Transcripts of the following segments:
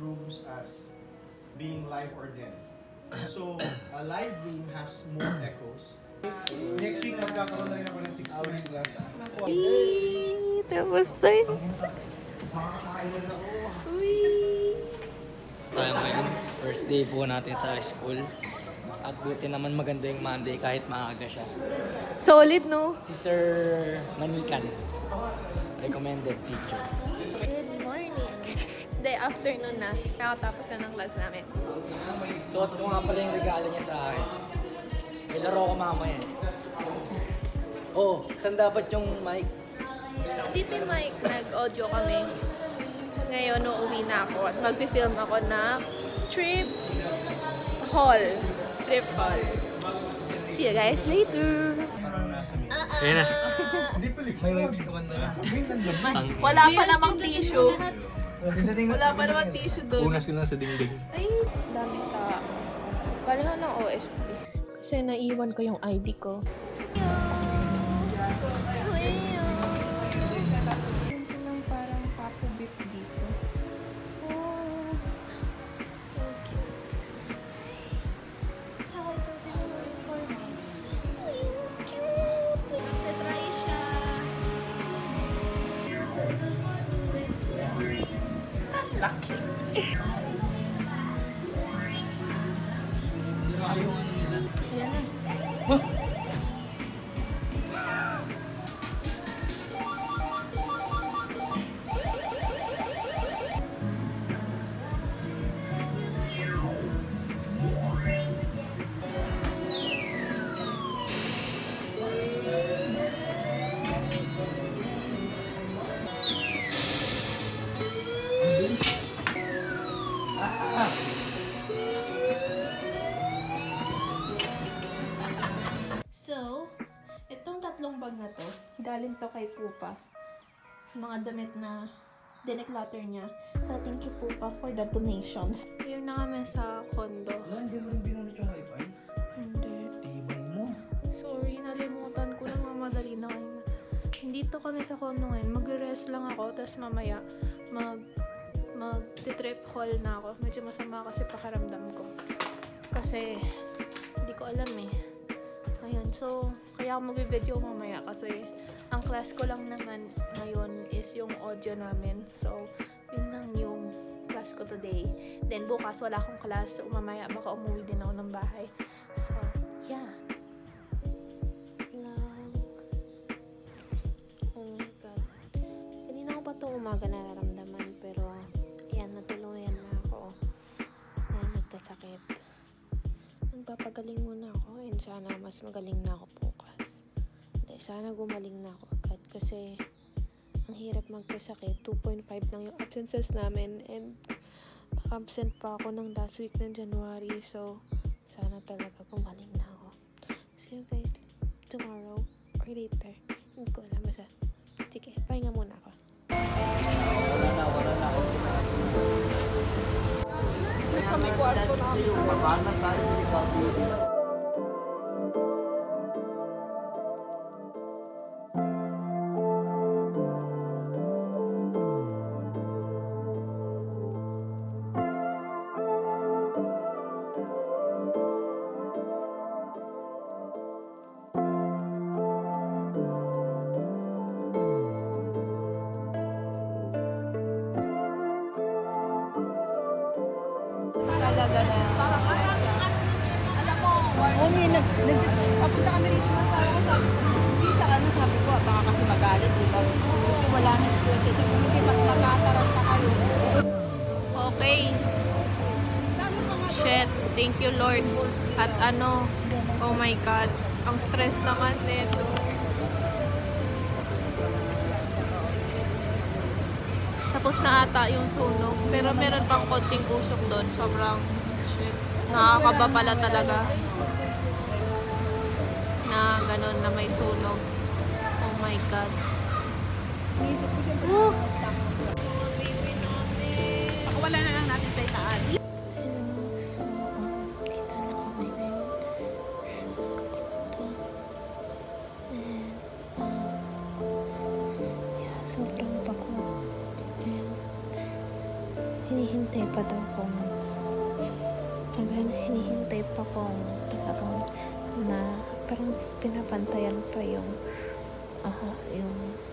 Rooms as being live or dead. So, a live room has more echoes. Next week, magkakaroon na rin ako ng 6-hour class. Uy! Tapos tayo. Makakaiwan na ako. Uy! Tayo ngayon, first day po natin sa school. At buti naman maganda yung Monday kahit maaga siya. Solid, no? Si Sir Manikan. Recommended teacher. Good morning. Day afternoon na. Nakatapos na ng class namin. So, ito nga pala yung regalo niya sa akin. May laro ko mamaya. Oh, saan dapat yung mic? Dito yung mic. Nag-audio kami. Ngayon, uuwi na ako. At mag-film ako na trip haul. See you guys later! Ayun na. May wipes ka man na. Wala pa namang tissue. Wala pa naman tissue doon. Unas ko lang sa dingding. Ay, daming tao. Galing ako ng OSB. Kasi naiwan ko yung ID ko. Ayun silang parang papubit dito. Oh, so cute. Ay, cute! Natry siya. Lucky. Sino ayaw ano nila? Yan na. Huh? Galing to kay Pupa. Mga damit na dineclutter niya. So, thank you Pupa for the donations. Ngayon na kami sa condo. Wala, hindi mo rin binunod yung wifi? Hindi. Tibay mo. Sorry, nalimutan ko na mamadali na kanina. Dito kami sa condo ngayon. Mag-rest lang ako, tapos mamaya mag-trip haul na ako. Medyo masama kasi pakaramdam ko. Kasi, hindi ko alam eh. Ayun, so, kaya ako mag-video mamaya kasi ang class ko lang naman ngayon is yung audio namin. So, yun lang yung class ko today. Then, bukas wala akong class. So, mamaya baka umuwi din ako ng bahay. So, yeah. Lang. Oh my God. Kanina ko pa itong umaga nararamdaman pero, ayan, natuluyan na ako na nagkasakit. Papagaling muna ako and sana mas magaling na ako bukas. Sana gumaling na ako agad kasi ang hirap magkasakit. 2.5 lang yung absences namin and absent pa ako ng last week ng January. So, sana talaga gumaling na ako. See you guys tomorrow or later. Hindi ko alam basta. Sige, pahinga muna ako. Sa may kwarto na ako. Mabanan tayo, hindi ka ako. Papunta kami rito na sa ako, sabi ko, hindi sa ano, sabi ko, baka kasi magalit, di ba? Hindi, wala na si Chris, hindi, mas makatarap na kayo. Okay. Shit, thank you Lord. At ano, oh my God, ang stress naman nito. minutes na ata yung sunog. Pero meron pang konting usok doon. Sobrang shit. Nakakaba pala talaga. Na ganun na may sunog. Oh my God. Woo! Wala na lang natin sa itaas. Sobrang pagod. Hinihintay pa daw kong talagang na parang pinapantayan pa yung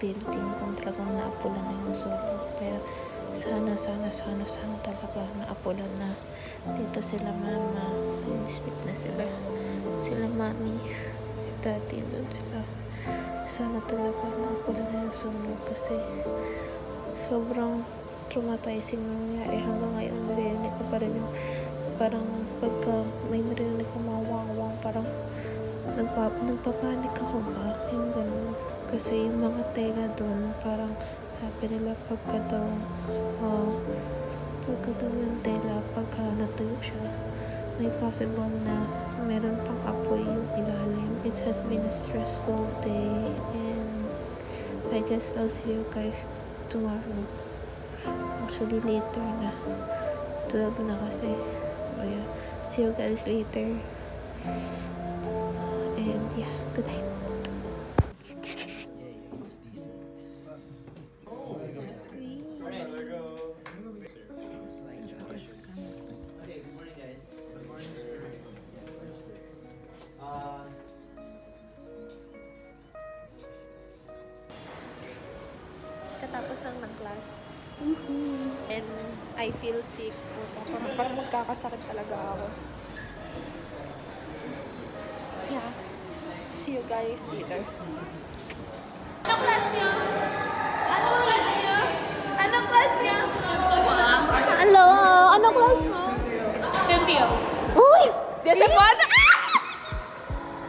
building kung talagang naapula na yung sunog. Pero sana talaga naapula na. Dito sila mama. Sleep na sila. Sila mami. Si daddy doon sila. Sana talaga naapula na yung sunog kasi sobrang traumatizing nangyari hanggang ngayon. Maririnig ko pa rin yung parang pagka may maririnig ko mawawang parang nagpapanik ako ba? Yung ganun. Kasi yung mga tela doon parang sabi nila pagka daw yung tela pagka natuyo siya may possible na meron pang apoy yung ilalim. It has been a stressful day and I guess I'll see you guys tomorrow. Actually later na. 12 na kasi. So yeah. See you guys later. And yeah, good night. Katapos lang ng class. And I feel sick. Parang magkakasakit talaga ako. Yeah. See you guys later. Anong class niya? Hello! Anong class mo? Tempio. Uy! Desapada!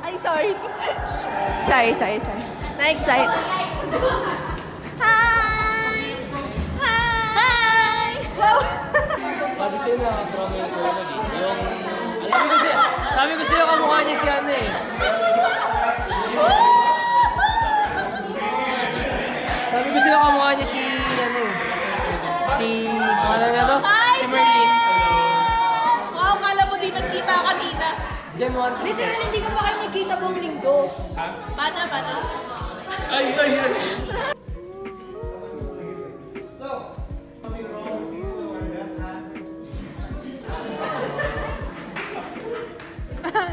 Ay, sorry. Sorry. Na-excite. Sabi sa'yo nakakatrauma yung sa'yo lagi. Yung... Sabi ko sa'yo kamukha niya si Ana eh. Sabi ko sa'yo kamukha niya si... Ano eh. Si... Ano nga to? Si Merlin. Wow, kala mo di nagkita ka kanina. January. Literal, hindi ko pa kayo nagkita buong linggo. Ha? Paano? Ay!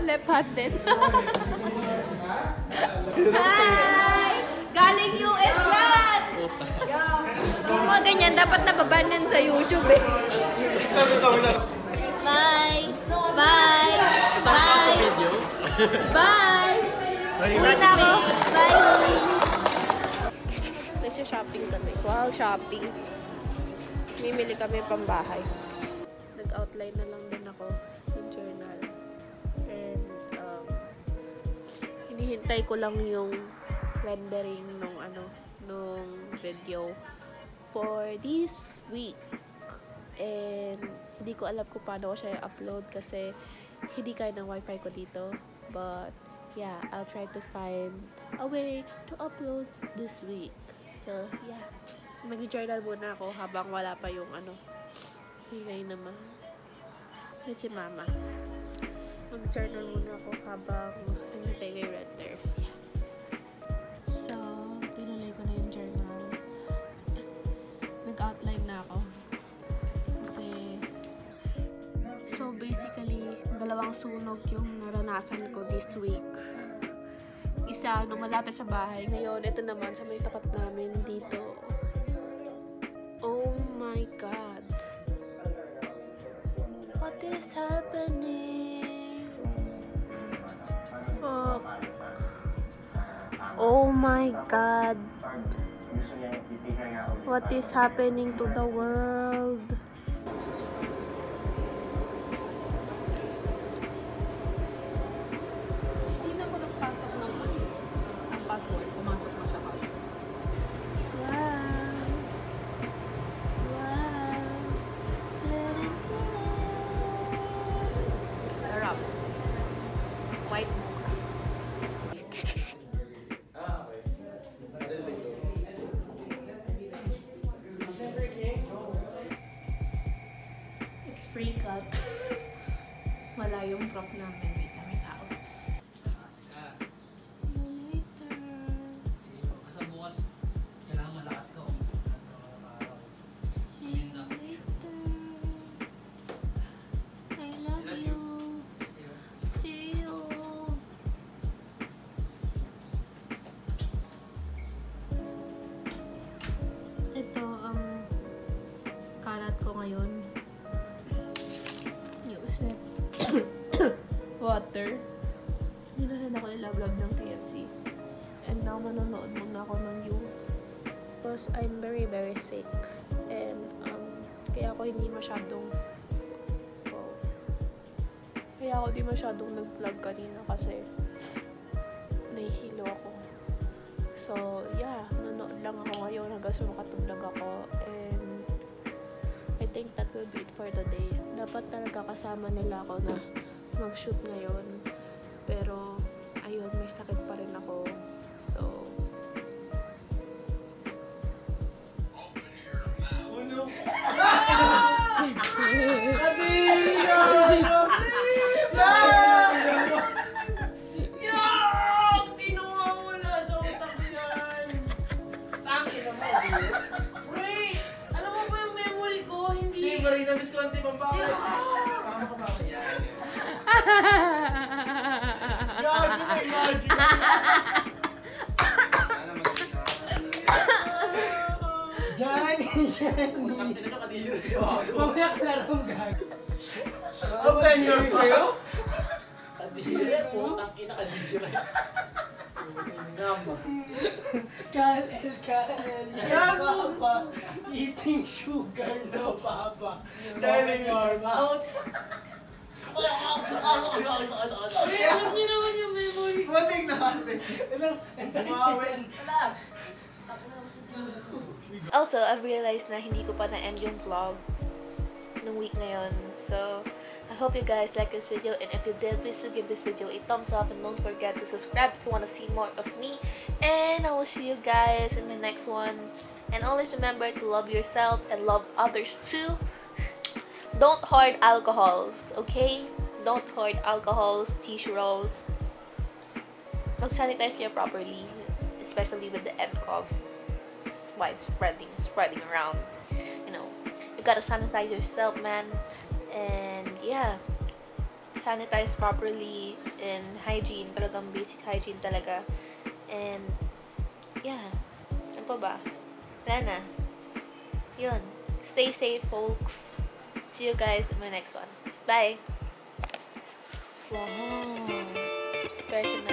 Lepat din. Hi! Galing US yan! Yung mga ganyan, dapat nababan yan sa YouTube eh. Bye! Uwi na ako. Bye! Nagsha-shopping kami. Wow, shopping. Mimili kami pambahay. Nag-outline na lang din ako ng journal. And, hinihintay ko lang yung rendering nung video for this week. And, hindi ko alam kung paano ko siya i-upload kasi hindi kaya ng wifi ko dito. But, yeah, I'll try to find a way to upload this week. So, yeah. Mag-journal muna ako habang wala pa yung hingay naman. At si mama. Mag-journal muna ako habang hinihintay kay render. Yeah. So, tinuloy ko na yung journal. Nag-outline na ako. Kasi, so basically, dalawang sunog yung naranasan ko this week. Isa, malapit sa bahay. Ngayon, ito naman sa may tapat namin dito. Oh my God. What is happening? Oh my God. What is happening to the world? Hindi na ako nagpasok naman. Ang password, pumasok na siya. Wow. drop namin. Wait lang, may tao. Malakas ka. Later. Sige, kasi bukas, kailangan malakas ka. See you later. I love you. See you. Ito ang kalat ko ngayon. Water. Nilasan ako nilablog ng KFC. And now, manonood muna ako ng You. Because I'm very, very sick. And, kaya ako hindi masyadong... Wow. Kaya ako hindi masyadong nag-vlog kanina kasi nahihilo ako. So, yeah. Nanonood lang ako ngayon hanggang sumakatulog ako. And, I think that will be it for today. Dapat talaga kasama nila ako na mag-shoot ngayon. Pero, ayun, may sakit pa rin ako. So, oh no! Eating sugar, no, Papa. Dahil in your mouth. Ay, alam niyo naman yung memory. Buting na kami. Also, I've realized na hindi ko pa na-end yung vlog nung week na yun. So, I hope you guys like this video, and if you did, please do give this video a thumbs up and don't forget to subscribe if you want to see more of me. And I will see you guys in my next one. And always remember to love yourself and love others too. Don't hoard alcohols, okay? Don't hoard alcohols, tissue rolls. Mag-sanitize niya properly, especially with the NCOV. It's widespreading around. You know, you gotta sanitize yourself, man. And yeah, sanitize properly and hygiene, talagang basic hygiene talaga. And yeah, ano pa ba? Wala na. Yun. Stay safe, folks. See you guys in my next one. Bye! Wow. Personal.